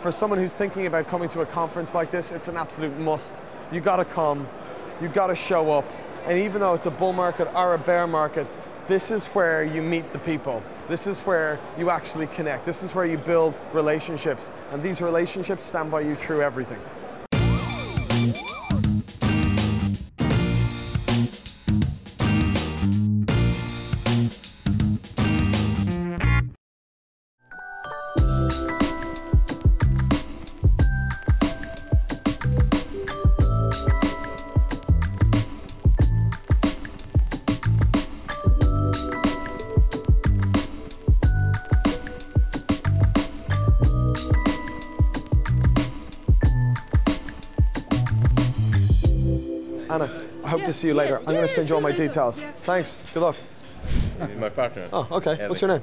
For someone who's thinking about coming to a conference like this, it's an absolute must. You gotta come, you gotta show up, and even though it's a bull market or a bear market, this is where you meet the people. This is where you actually connect. This is where you build relationships, and these relationships stand by you through everything. Anna, I hope to see you later. I'm going to send you all my details. Thanks. Good luck. My partner. Oh, okay. Eli. What's your name?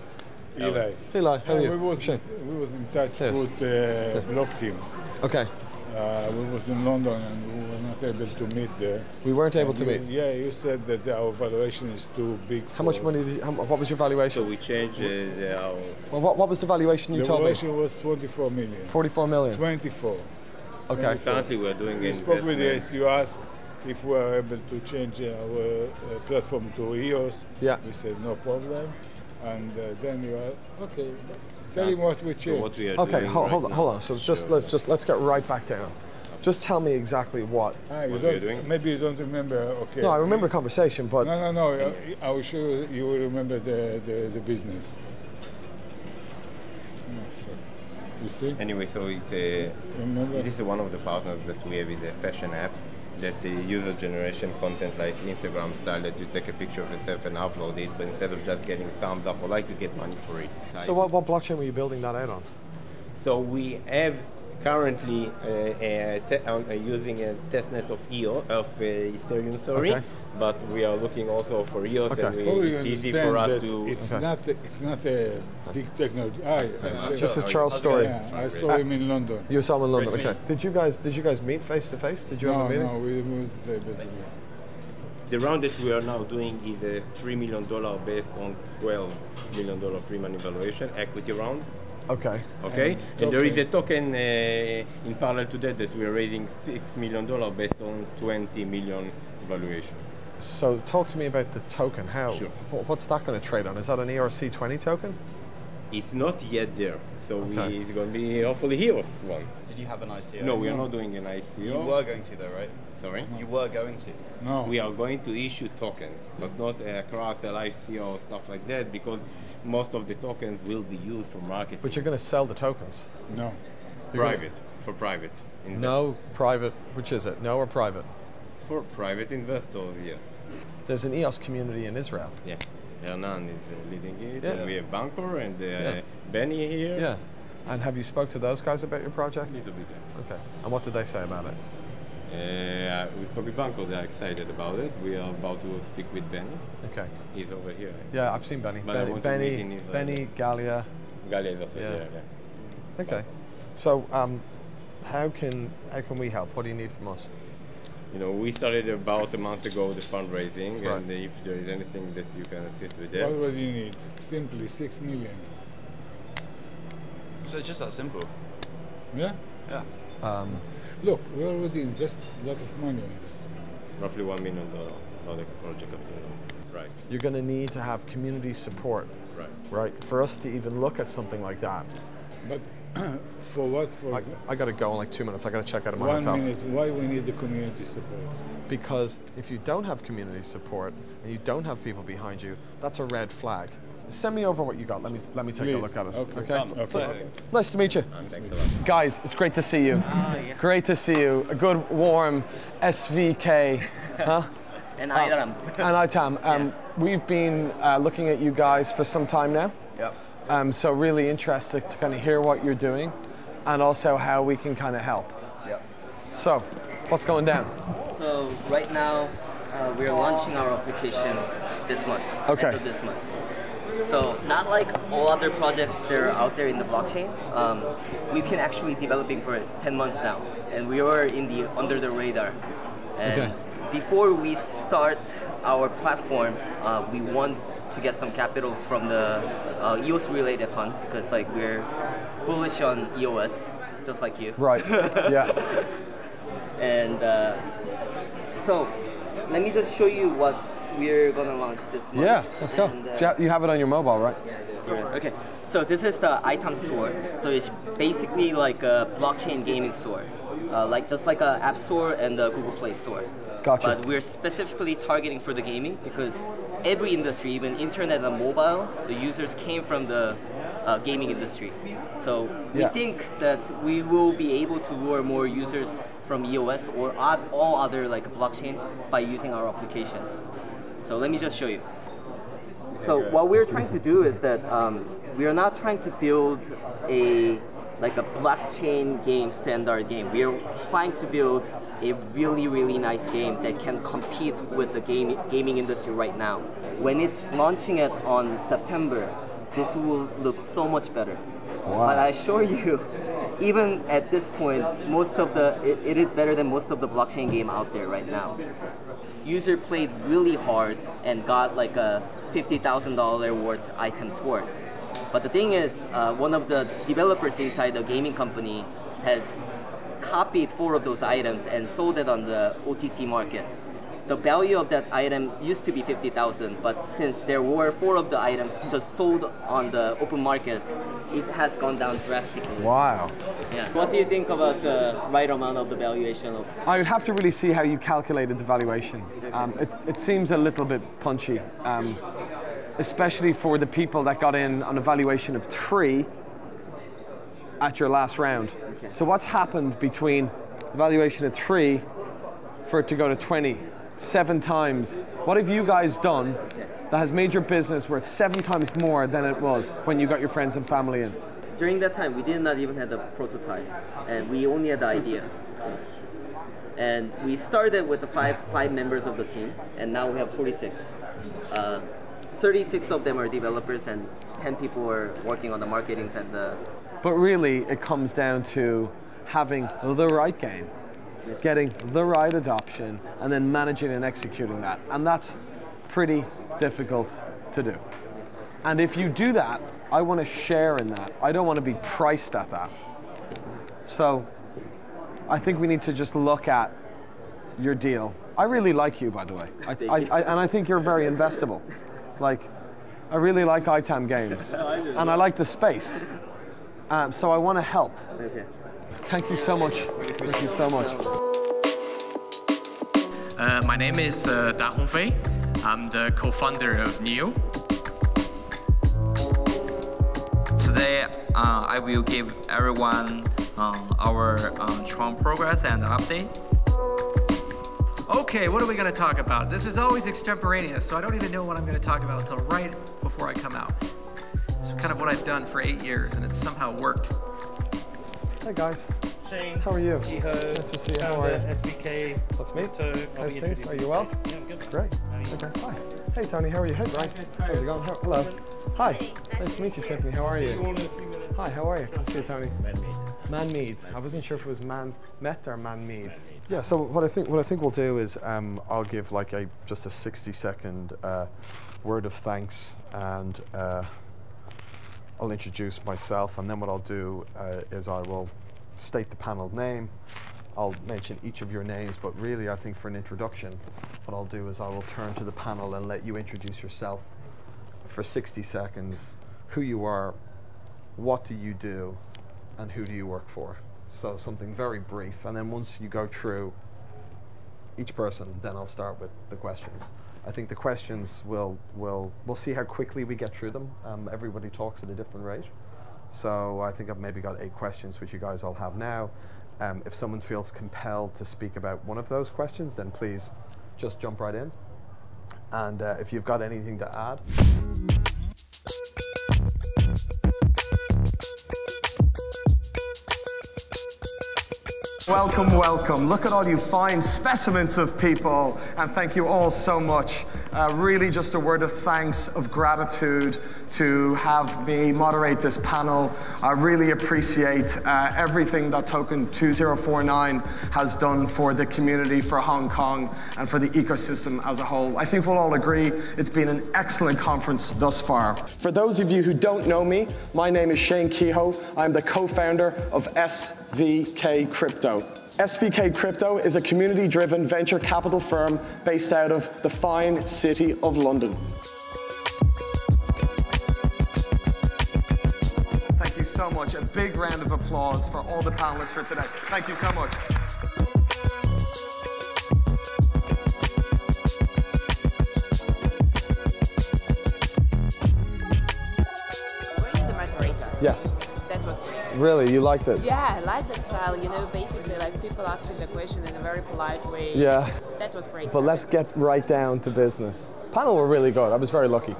Eli. Eli, how are you? We was in touch with the Block team. Okay. We was in London and we were not able to meet there. We weren't able to meet? Yeah, you said that our valuation is too big. How much money did you, what was your valuation? So we changed our... Well, what was the valuation you told me? The valuation was 24 million. 44 million? 24. Okay. 24. Apparently we're doing it. Probably yes, you asked if we are able to change our platform to EOS, yeah. We said no problem, and then you are okay. Tell him what we changed. So what we are okay, doing hold on. So let's get right back down. Just tell me exactly what. Maybe you don't remember. Okay. No, I remember a conversation, but no. I will show you. You will remember the business. You see. Anyway, so it's this is one of the partners that we have is a fashion app. That the user generation content like Instagram style that you take a picture of yourself and upload it, but instead of just getting thumbs up or like, you get money for it. So what blockchain were you building that out on? So we have currently using a testnet of Ethereum, sorry, okay. But we are looking also for EOS, okay. And it's easy for us to... It's not a big technology. This is Charles Storry. Yeah, I saw him in London. You saw him in London, okay. Did you guys meet face to face? Did you have a meeting? No, we wasn't able to. The round that we are now doing is a $3 million based on $12 million pre-money valuation, equity round. Okay. Okay. And there is a token in parallel to that we are raising $6 million based on $20 million valuation. So talk to me about the token. How? Sure. What's that going to trade on? Is that an ERC 20 token? It's not yet there. So it's going to be hopefully here one. Did you have an ICO? No, we are not doing an ICO. You were going to though, right? Sorry? No. You were going to. No. We are going to issue tokens, but not across the ICO stuff like that, because most of the tokens will be used for marketing. But you're going to sell the tokens? No. For private. No, private. Which is it? No or private? For private investors, yes. There's an EOS community in Israel. Yeah. Hernan is leading it, and we have Bancor and Benny here. Yeah. And have you spoke to those guys about your project? A little bit. Okay. And what did they say about it? With Kobe Bancor, they are excited about it. We are about to speak with Benny. Okay. He's over here. Yeah, I've seen Benny. Benny Galia. Galia is also here. Yeah. Okay. So, how can we help? What do you need from us? You know, we started about a month ago the fundraising, right. And if there is anything that you can assist with that. What do you need? Simply 6 million. So it's just that simple. Yeah? Yeah. Look, we already invested a lot of money in this business. Roughly $1 million on the project of the right. You're going to need to have community support, right? For us to even look at something like that. But for what? For I got to go in like 2 minutes. I got to check out of my hotel. 1 minute. Why we need the community support? Because if you don't have community support and you don't have people behind you, that's a red flag. Send me over what you got. Let me take a look at it. Okay. Okay. Nice to meet you, guys. It's great to see you. Yeah. Great to see you. A good warm SVK, huh? And ITAM. And ITAM. We've been looking at you guys for some time now. Yep. So really interested to kind of hear what you're doing, and also how we can kind of help. Yep. So, what's going down? So right now, we are launching our application this month. Okay. End of this month. So not like all other projects that are out there in the blockchain, we've been actually developing for 10 months now, and we were in the under the radar. And before we start our platform, we want to get some capitals from the EOS related fund, because like we're bullish on EOS. just like you. Right, yeah. And so let me just show you what we're going to launch this month. Yeah, let's go. And, you have it on your mobile, right? Yeah. Okay. So this is the ITAM store. So it's basically like a blockchain gaming store, like just like an App Store and the Google Play Store. Gotcha. But we're specifically targeting for the gaming because every industry, even internet and mobile, the users came from the gaming industry. So we think that we will be able to lure more users from EOS or all other like blockchain by using our applications. So let me just show you. So what we're trying to do is that we are not trying to build a like a blockchain game, standard game. We are trying to build a really, really nice game that can compete with the gaming industry right now. When it's launching it on September, this will look so much better. Wow. But I assure you, even at this point, most of the it is better than most of the blockchain game out there right now. User played really hard and got like a $50,000 worth items worth. But the thing is, one of the developers inside the gaming company has copied 4 of those items and sold it on the OTC market. The value of that item used to be $50,000, but since there were 4 of the items just sold on the open market, it has gone down drastically. Wow. Yeah. What do you think about the right amount of the valuation? I would have to really see how you calculated the valuation. It seems a little bit punchy. Especially for the people that got in on a valuation of 3 at your last round. Okay. So what's happened between the valuation of 3 for it to go to 20, 7 times? What have you guys done that has made your business worth 7 times more than it was when you got your friends and family in? During that time, we did not even have the prototype, and we only had the idea. And we started with the five members of the team, and now we have 46. 36 of them are developers and 10 people are working on the marketing and the... But really, it comes down to having the right game, getting the right adoption, and then managing and executing that. And that's pretty difficult to do. And if you do that, I want to share in that. I don't want to be priced at that. So I think we need to just look at your deal. I really like you, by the way. And I think you're very investable. Like, I really like ITAM games, and I like the space, so I want to help. Okay. Thank you so much. Thank you so much. My name is Da Hongfei. I'm the co-founder of NEO. Today, I will give everyone our Tron progress and update. Okay, what are we going to talk about? This is always extemporaneous, so I don't even know what I'm going to talk about until right before I come out. It's kind of what I've done for 8 years, and it's somehow worked. Hey guys. Shane. How are you? Kehoe. Nice to see you. How are you? SVK. That's me. Nice things. Are you well? Yeah, I'm good. Great. Okay. Hi. Hey Tony, how are you? Hey Brian. How's it going? Hello. Hi. Nice to meet you, Tiffany. How are you? Hi, how are you? Nice to see you, Tony. Man-made. I wasn't sure if it was man-met or man-made. Yeah. So what I think we'll do is I'll give like just a 60-second word of thanks, and I'll introduce myself, and then what I'll do is I will state the panel name. I'll mention each of your names, but really I think for an introduction, what I'll do is I will turn to the panel and let you introduce yourself for 60 seconds. Who you are, what do you do, and who do you work for? So something very brief, and then once you go through each person, then I'll start with the questions. I think the questions we'll see how quickly we get through them. Everybody talks at a different rate. So I think I've maybe got 8 questions, which you guys all have now. If someone feels compelled to speak about one of those questions, then please just jump right in. And if you've got anything to add. Welcome, welcome. Look at all you fine specimens of people, and thank you all so much. Really just a word of thanks, of gratitude to have me moderate this panel. I really appreciate everything that Token 2049 has done for the community, for Hong Kong, and for the ecosystem as a whole. I think we'll all agree it's been an excellent conference thus far. For those of you who don't know me, my name is Shane Kehoe. I'm the co-founder of SVK Crypto. SVK Crypto is a community-driven venture capital firm based out of the fine city of London. Thank you so much. A big round of applause for all the panelists for today. Thank you so much. Were you the moderator? Yes. That was great. Really? You liked it? Yeah, I liked that style, you know, basically like people asking the question in a very polite way. Yeah. That was great. But let's get right down to business. Panel were really good. I was very lucky.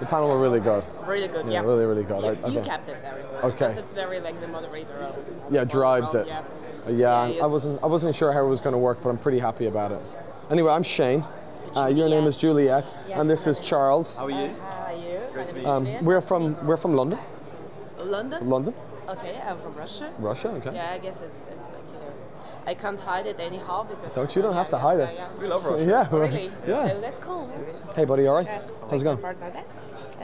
The panel were really good. Really good, yeah. Really, really good. Yeah, you kept it, everyone. Okay. Because it's very like the moderator. Yeah, drives it. Yeah. Yeah, I wasn't sure how it was going to work, but I'm pretty happy about it. Anyway, I'm Shane. Your name is Juliet. Yes, and this is Charles. How are you? How are you? Great to meet you. We're from London. London? London. Okay, I'm from Russia. Russia, okay. Yeah, I guess it's like, you know, I can't hide it anyhow because... You don't have to hide it. So, yeah. We love Russia. Yeah. Really? Yeah. So that's cool. Hey, buddy, all right? How's it going?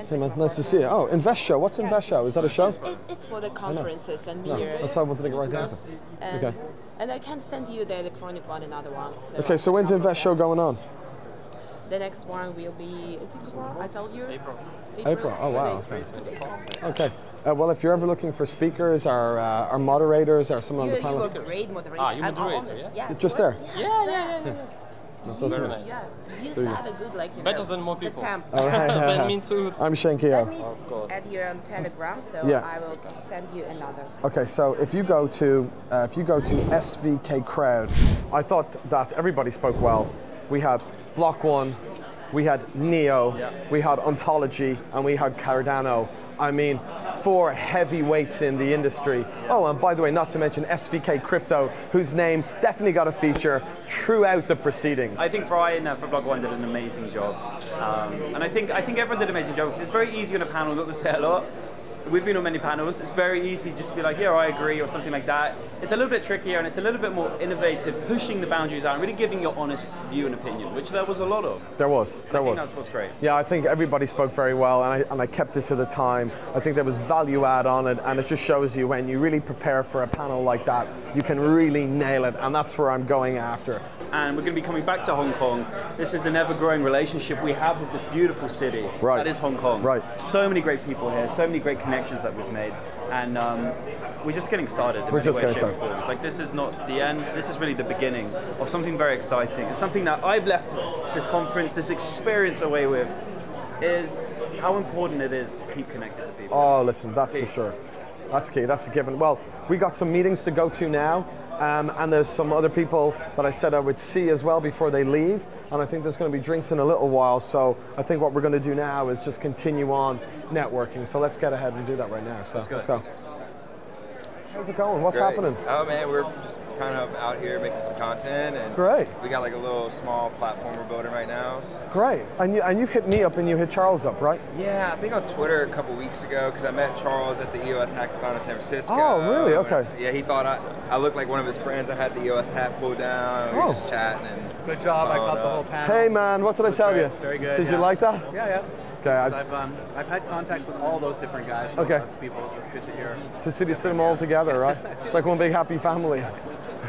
Hey, man, nice to see you. Oh, Invest Show. What's Invest Show? Is that a show? It's for the conferences and media. That's why I wanted to get right down to it. Okay. And I can send you the electronic one, another one. So okay, so when's Invest Show going on? The next one will be, is it tomorrow? I told you? April. Oh, wow. Okay. Well, if you're ever looking for speakers or moderators or someone on the panel. You were great moderator. Ah, you moderator, yeah? Just there? Yeah. Yeah. You sound good, like, you know. Better than more people. The temp. Oh, right, yeah. Me too. I'm Shane Kehoe. Let me add you on Telegram, so I will send you another. Okay, so if you go to SVK Crowd, I thought that everybody spoke well. We had Block One, we had NEO, we had Ontology, and we had Cardano. I mean, four heavyweights in the industry. Oh, and by the way, not to mention SVK Crypto, whose name definitely got a feature throughout the proceeding. I think Brian for Block One did an amazing job. And I think everyone did an amazing job, because it's very easy on a panel not to say a lot. We've been on many panels. It's very easy just to be like, yeah, I agree, or something like that. It's a little bit trickier and it's a little bit more innovative, pushing the boundaries out and really giving your honest view and opinion, which there was a lot of. There was. I think that's what's great. Yeah, I think everybody spoke very well, and I kept it to the time. I think there was value add on it, and it just shows you when you really prepare for a panel like that, you can really nail it, and that's where I'm going after. And we're going to be coming back to Hong Kong. This is an ever-growing relationship we have with this beautiful city. Right. That is Hong Kong. Right. So many great people here, so many great connections that we've made, and we're just getting started. We're just getting started. It's like, this is not the end, this is really the beginning of something very exciting. It's something that I've left this conference, this experience away with, is how important it is to keep connected to people. Oh, listen, that's for sure. That's key, that's a given. Well, we got some meetings to go to now. And there's some other people that I said I would see as well before they leave, and I think there's going to be drinks in a little while, so I think what we're going to do now is just continue on networking. So let's get ahead and do that right now. So let's go. How's it going? What's happening? Oh man, we're just kind of out here making some content, and we got like a little small platform we're building right now. So. Great. And you've hit me up and you hit Charles up, right? Yeah, I think on Twitter a couple weeks ago, because I met Charles at the EOS hackathon in San Francisco. Oh, really? Okay. Yeah, he thought I looked like one of his friends. I had the EOS hat pulled down. We were just chatting. And good job. I caught the whole panel. Hey man, what did I tell you? Very good. Did you like that? Yeah. Okay, I've had contacts with all those different guys, so people, so it's good to hear. To see them all together, right? It's like one big happy family.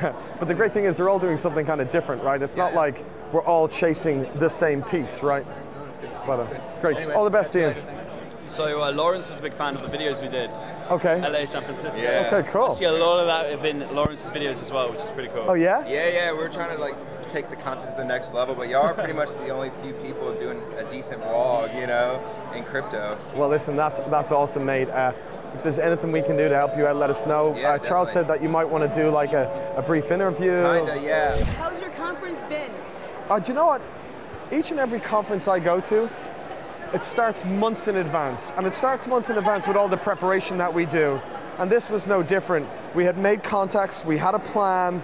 But the great thing is they're all doing something kind of different, right? It's not like we're all chasing the same piece, right? No, it's good to see. But, great. Anyway, all the best, Ian. So Lawrence was a big fan of the videos we did. Okay. LA, San Francisco. Yeah. Okay, cool. I see a lot of that within Lawrence's videos as well, which is pretty cool. Oh yeah? Yeah. We're trying to like take the content to the next level, but y'all are pretty much the only few people doing a decent vlog, you know, in crypto. Well, listen, that's awesome, mate. If there's anything we can do to help you out, let us know. Yeah, Charles said that you might want to do like a brief interview. Kinda, yeah. How's your conference been? Do you know what? Each and every conference I go to, it starts months in advance, and it starts months in advance with all the preparation that we do, and this was no different. We had made contacts, we had a plan,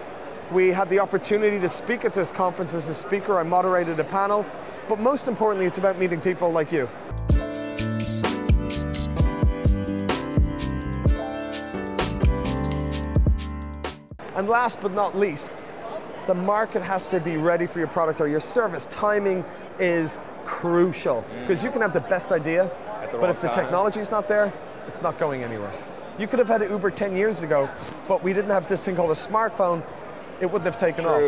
we had the opportunity to speak at this conference as a speaker, I moderated a panel, but most importantly, it's about meeting people like you. And last but not least, the market has to be ready for your product or your service. Timing is crucial, because you can have the best idea, but if the technology is not there, it's not going anywhere. You could have had Uber 10 years ago, but we didn't have this thing called a smartphone, it wouldn't have taken off,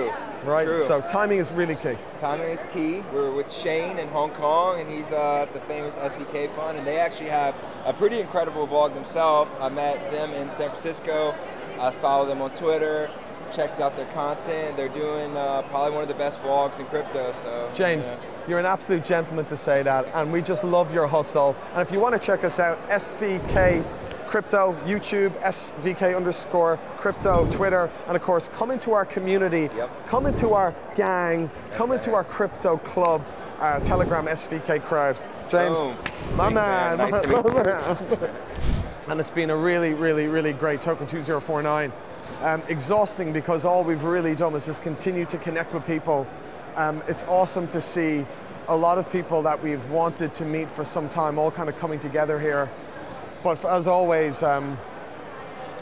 right? True. So timing is really key. Timing is key. We're with Shane in Hong Kong, and he's at the famous SVK fund, and they actually have a pretty incredible vlog themselves. I met them in San Francisco, I follow them on Twitter, checked out their content. They're doing probably one of the best vlogs in crypto, so. James, you're an absolute gentleman to say that, and we just love your hustle. And if you want to check us out, SVK Crypto, YouTube, SVK_crypto, Twitter, and of course, come into our community, come into our gang, come into our crypto club, Telegram SVK crowd. James, my man. Nice to meet you. And it's been a really, really, really great Token 2049. Exhausting, because all we've really done is just continue to connect with people. It's awesome to see a lot of people that we've wanted to meet for some time all kind of coming together here. But as always, I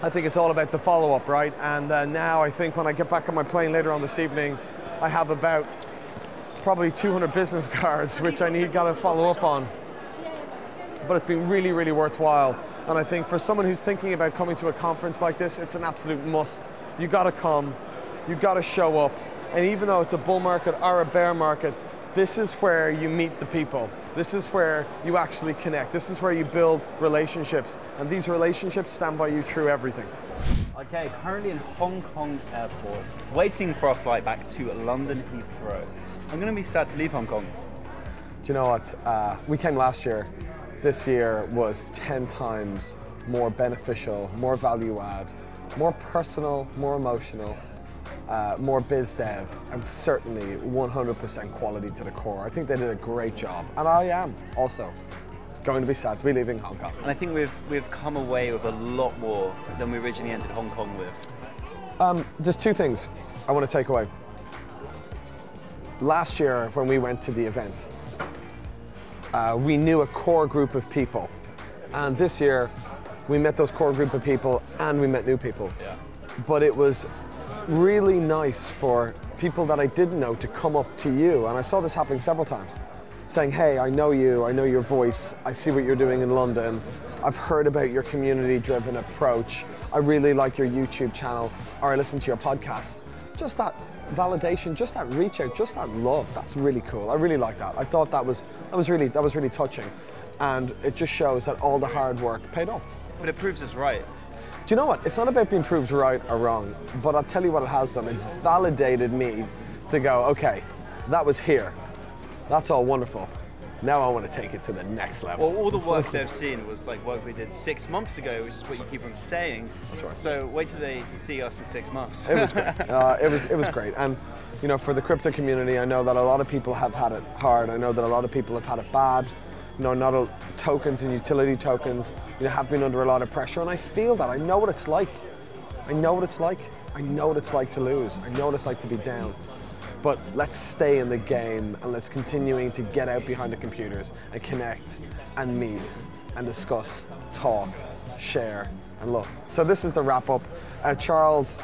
think it's all about the follow-up, right? And now I think when I get back on my plane later on this evening, I have about probably 200 business cards which I need to follow up on. But it's been really, really worthwhile. And I think for someone who's thinking about coming to a conference like this, it's an absolute must. You gotta come, you gotta show up. And even though it's a bull market or a bear market, this is where you meet the people. This is where you actually connect. This is where you build relationships. And these relationships stand by you through everything. Okay, currently in Hong Kong airport, waiting for a flight back to London Heathrow. I'm gonna be sad to leave Hong Kong. Do you know what? We came last year. This year was 10 times more beneficial, more value add, more personal, more emotional, more biz dev, and certainly 100% quality to the core. I think they did a great job, and I am also going to be sad to be leaving Hong Kong. And I think we've come away with a lot more than we originally entered Hong Kong with. Just two things I want to take away. Last year when we went to the event, we knew a core group of people, and this year we met those core group of people and we met new people. But it was really nice for people that I didn't know to come up to you, and I saw this happening several times, saying, hey, I know you, I know your voice, I see what you're doing in London, I've heard about your community-driven approach, I really like your YouTube channel, or I listen to your podcast. Just that validation, just that reach out, just that love. That's really cool. I really like that. I thought that was really touching, and it just shows that all the hard work paid off. But it proves us right. Do you know what? It's not about being proved right or wrong, but I'll tell you what it has done. It's validated me to go, okay, that was here. That's all wonderful. Now I want to take it to the next level. Well, all the work they've seen was like work we did 6 months ago, which is what you keep on saying. That's right. So wait till they see us in 6 months. It was great. It was great. And you know, for the crypto community, I know that a lot of people have had it hard. I know that a lot of people have had it bad. You know, not all tokens and utility tokens, you know, have been under a lot of pressure, and I feel that. I know what it's like. I know what it's like. I know what it's like to lose. I know what it's like to be down. But let's stay in the game, and let's continuing to get out behind the computers and connect and meet and discuss, talk, share, and love. So this is the wrap up. Charles,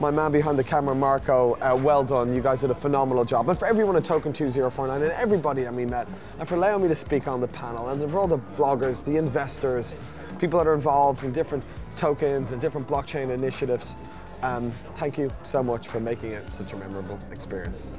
my man behind the camera, Marco, well done. You guys did a phenomenal job. And for everyone at Token 2049 and everybody that we met, and for allowing me to speak on the panel, and for all the bloggers, the investors, people that are involved in different tokens and different blockchain initiatives, thank you so much for making it such a memorable experience.